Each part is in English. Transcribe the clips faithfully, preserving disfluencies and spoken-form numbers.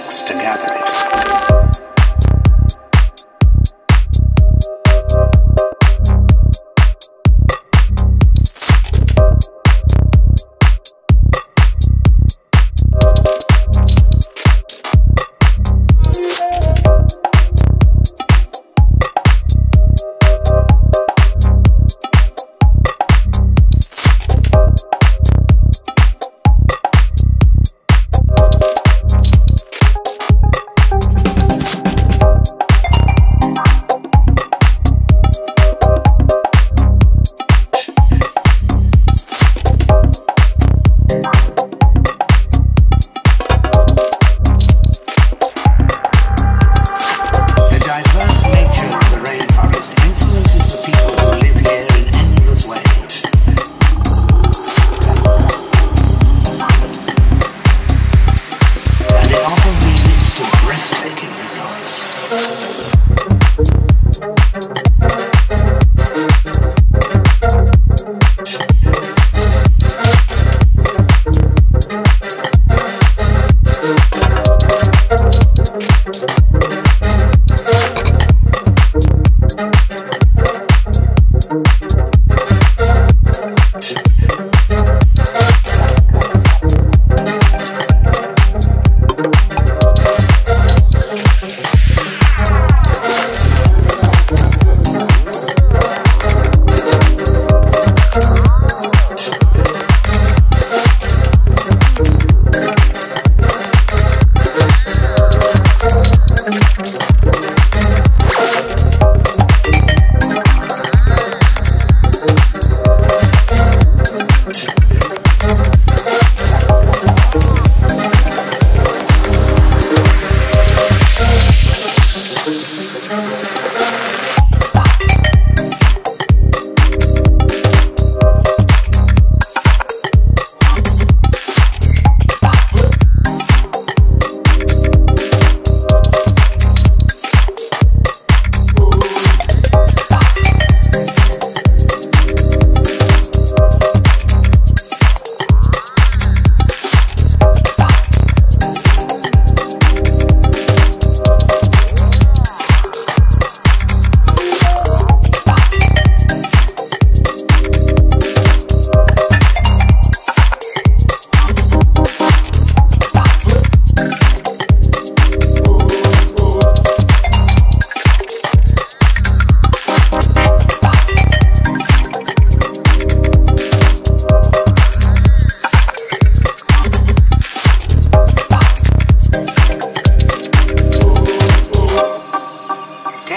legs to gather it.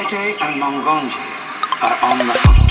Tete and Mongonji are on the